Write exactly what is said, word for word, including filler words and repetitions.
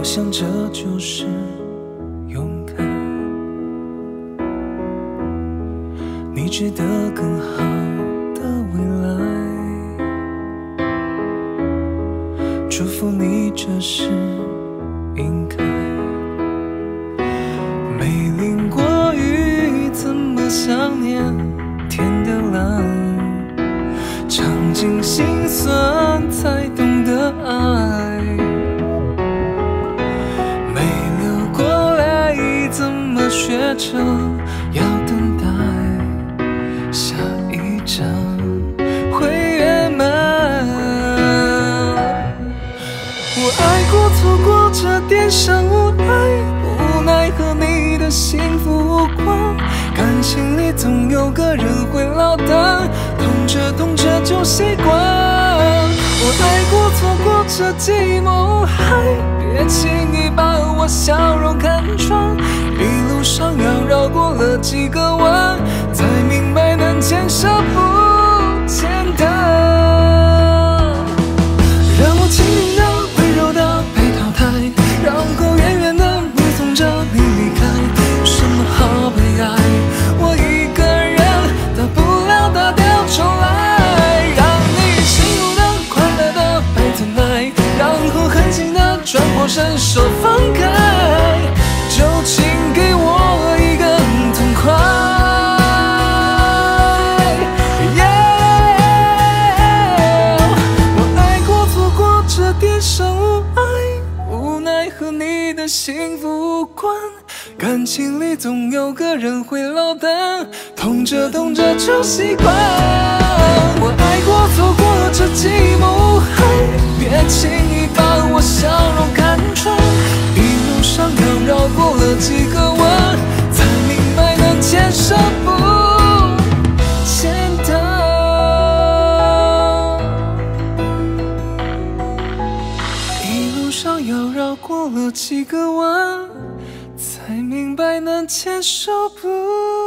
我想这就是勇敢，你值得更好的未来，祝福你这是应该。没淋过雨怎么想念天的蓝，尝尽心酸才懂得爱。 学着要等待，下一站会圆满。我爱过，错过，这点伤无奈，无奈和你的幸福无关。感情里总有个人会落单，痛着痛着就习惯。我爱过，错过，这寂寞海。 别轻易把我笑容看穿，一路上要绕过了几个弯，才明白难牵手不简单。让我轻盈的、温柔的被淘汰，然后远远的目送着你离开，有什么好悲哀？我一个人大不了大掉重来，让你幸福的、快乐的被疼爱，然后狠心的。 转过身，手放开，就请给我一个痛快。Yeah! 我爱过，错过，这点伤无碍，无奈和你的幸福无关。感情里总有个人会落单，痛着痛着就习惯。我爱过，错过，这寂寞无害，别轻易把我笑容看穿，一路上又绕过了几个弯，才明白能牵手不简单。一路上又绕过了几个弯，才明白能牵手不。